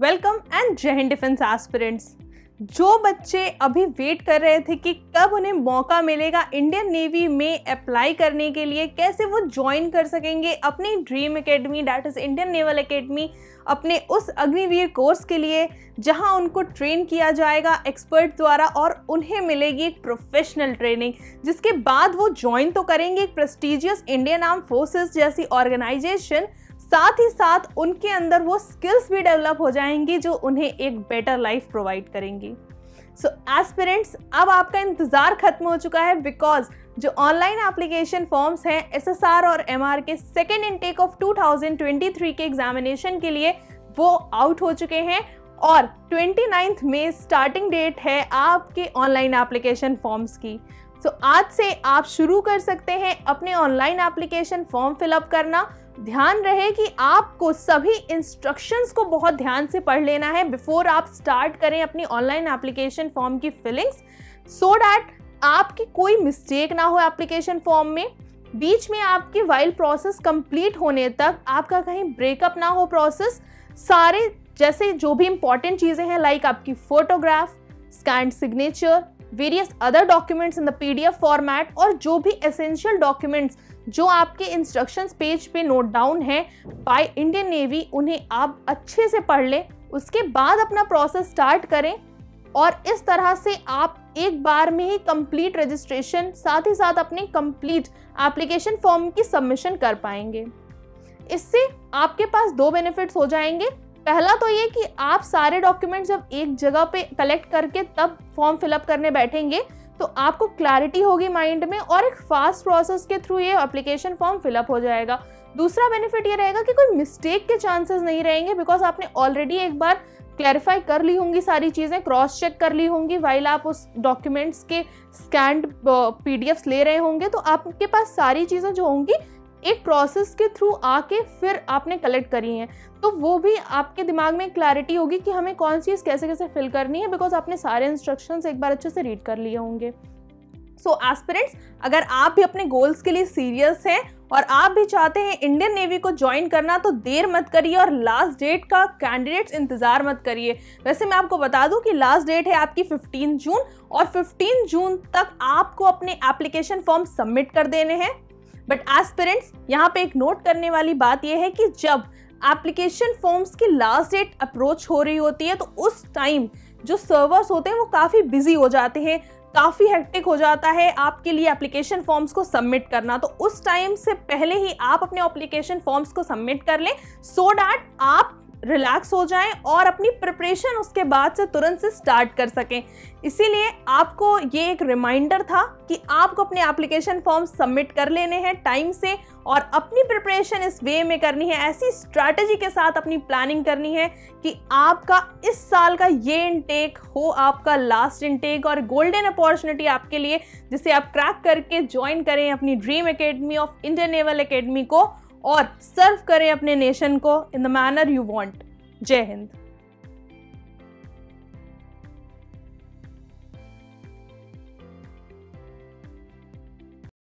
Welcome and जय Hind defence aspirants. जो बच्चे अभी वेट कर रहे थे कि कब उन्हें मौका मिलेगा इंडियन नेवी में अप्लाई करने के लिए, कैसे वो ज्वाइन कर सकेंगे अपनी dream academy that is Indian naval academy, अपने उस अग्निवीर कोर्स के लिए जहां उनको ट्रेन किया जाएगा एक्सपर्ट द्वारा और उन्हें मिलेगी एक प्रोफेशनल ट्रेनिंग, जिसके बाद वो ज्वाइन तो करेंगे एक प्रेस्टीजियस इंडियन आर्म फोर्सेस जैसी ऑर्गेनाइजेशन, साथ ही साथ उनके अंदर वो स्किल्स भी डेवलप हो जाएंगी जो उन्हें एक बेटर लाइफ प्रोवाइड करेंगी। सो एस्पिरेंट्स, अब आपका इंतज़ार खत्म हो चुका है बिकॉज जो ऑनलाइन एप्लीकेशन फॉर्म्स हैं SSR और MR के सेकेंड इनटेक ऑफ 2023 के एग्जामिनेशन के लिए वो आउट हो चुके हैं और 29 मई स्टार्टिंग डेट है आपके ऑनलाइन एप्लीकेशन फॉर्म्स की। तो आज से आप शुरू कर सकते हैं अपने ऑनलाइन एप्लीकेशन फॉर्म फिलअप करना। ध्यान रहे कि आपको सभी इंस्ट्रक्शंस को बहुत ध्यान से पढ़ लेना है बिफोर आप स्टार्ट करें अपनी ऑनलाइन एप्लीकेशन फॉर्म की फिलिंग्स, सो डैट आपकी कोई मिस्टेक ना हो एप्लीकेशन फॉर्म में। बीच में आपके वाइल प्रोसेस कंप्लीट होने तक आपका कहीं ब्रेकअप ना हो प्रोसेस, सारे जैसे जो भी इंपॉर्टेंट चीज़ें हैं लाइक आपकी photograph, scanned signature, various other documents in the PDF format और जो भी एसेंशियल डॉक्यूमेंट्स जो आपके इंस्ट्रक्शंस पेज पे नोट डाउन है बाय इंडियन नेवी, उन्हें आप अच्छे से पढ़ लें। उसके बाद अपना प्रोसेस स्टार्ट करें और इस तरह से आप एक बार में ही कंप्लीट रजिस्ट्रेशन, साथ ही साथ अपने कंप्लीट एप्लीकेशन फॉर्म की सबमिशन कर पाएंगे। इससे आपके पास दो बेनिफिट्स हो जाएंगे। पहला तो ये कि आप सारे डॉक्यूमेंट्स जब एक जगह पे कलेक्ट करके तब फॉर्म फिलअप करने बैठेंगे तो आपको क्लैरिटी होगी माइंड में और एक फास्ट प्रोसेस के थ्रू ये एप्लीकेशन फॉर्म फिलअप हो जाएगा। दूसरा बेनिफिट ये रहेगा कि कोई मिस्टेक के चांसेस नहीं रहेंगे बिकॉज आपने ऑलरेडी एक बार क्लैरिफाई कर ली होंगी सारी चीज़ें, क्रॉस चेक कर ली होंगी वाइल आप उस डॉक्यूमेंट्स के स्कैंड PDFs ले रहे होंगे, तो आपके पास सारी चीज़ें जो होंगी एक प्रोसेस के थ्रू आके फिर आपने कलेक्ट करी हैं, तो वो भी आपके दिमाग में क्लैरिटी होगी कि हमें कौन सी चीज़ कैसे कैसे फिल करनी है बिकॉज आपने सारे इंस्ट्रक्शंस एक बार अच्छे से रीड कर लिए होंगे। सो एस्पिरेंट्स, अगर आप भी अपने गोल्स के लिए सीरियस हैं और आप भी चाहते हैं इंडियन नेवी को ज्वाइन करना, तो देर मत करिए और लास्ट डेट का कैंडिडेट्स इंतज़ार मत करिए। वैसे मैं आपको बता दूं कि लास्ट डेट है आपकी 15 जून और 15 जून तक आपको अपने एप्लीकेशन फॉर्म सबमिट कर देने हैं। बट एस्पिरेंट्स, यहाँ पे एक नोट करने वाली बात यह है कि जब एप्लीकेशन फॉर्म्स की लास्ट डेट अप्रोच हो रही होती है तो उस टाइम जो सर्वर्स होते हैं वो काफ़ी बिजी हो जाते हैं, काफ़ी हेक्टिक हो जाता है आपके लिए एप्लीकेशन फॉर्म्स को सबमिट करना। तो उस टाइम से पहले ही आप अपने एप्लीकेशन फॉर्म्स को सबमिट कर लें सो डैट आप रिलैक्स हो जाएं और अपनी प्रिपरेशन उसके बाद से तुरंत से स्टार्ट कर सकें। इसीलिए आपको ये एक रिमाइंडर था कि आपको अपने एप्लीकेशन फॉर्म सबमिट कर लेने हैं टाइम से और अपनी प्रिपरेशन इस वे में करनी है, ऐसी स्ट्रैटेजी के साथ अपनी प्लानिंग करनी है कि आपका इस साल का ये इनटेक हो आपका लास्ट इनटेक और गोल्डन अपॉर्चुनिटी आपके लिए, जिसे आप क्रैक करके ज्वाइन करें अपनी dream academy of Indian naval academy को और सर्व करें अपने नेशन को in the manner you want. जय हिंद।